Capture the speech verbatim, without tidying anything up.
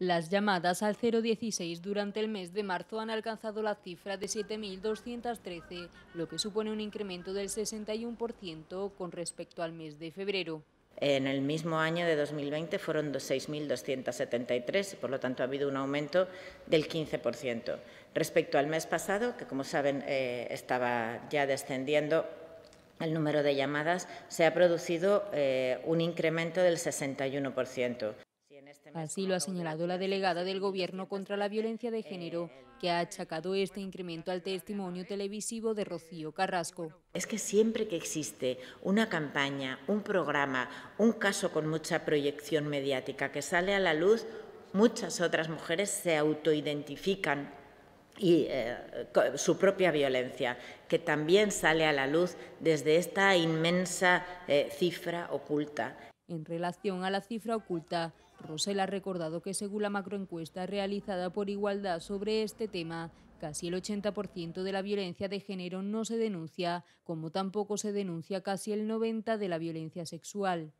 Las llamadas al cero dieciséis durante el mes de marzo han alcanzado la cifra de siete mil doscientas trece, lo que supone un incremento del sesenta y uno por ciento con respecto al mes de febrero. En el mismo año de dos mil veinte fueron seis mil doscientas setenta y tres, por lo tanto ha habido un aumento del quince por ciento. Respecto al mes pasado, que como saben eh, estaba ya descendiendo el número de llamadas, se ha producido eh, un incremento del sesenta y uno por ciento. Así lo ha señalado la delegada del Gobierno contra la violencia de género, que ha achacado este incremento al testimonio televisivo de Rocío Carrasco. Es que siempre que existe una campaña, un programa, un caso con mucha proyección mediática que sale a la luz, muchas otras mujeres se autoidentifican y eh, su propia violencia, que también sale a la luz desde esta inmensa eh, cifra oculta. En relación a la cifra oculta, Rosell ha recordado que según la macroencuesta realizada por Igualdad sobre este tema, casi el ochenta por ciento de la violencia de género no se denuncia, como tampoco se denuncia casi el noventa por ciento de la violencia sexual.